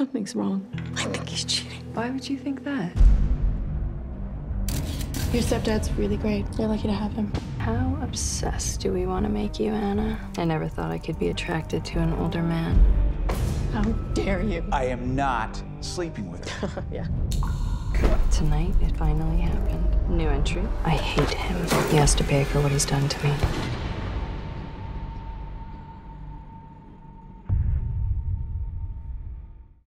Something's wrong. I think he's cheating. Why would you think that? Your stepdad's really great. You're lucky to have him. How obsessed do we want to make you, Anna? I never thought I could be attracted to an older man. How dare you? I am not sleeping with her. Yeah. Tonight, it finally happened. New entry. I hate him. He has to pay for what he's done to me.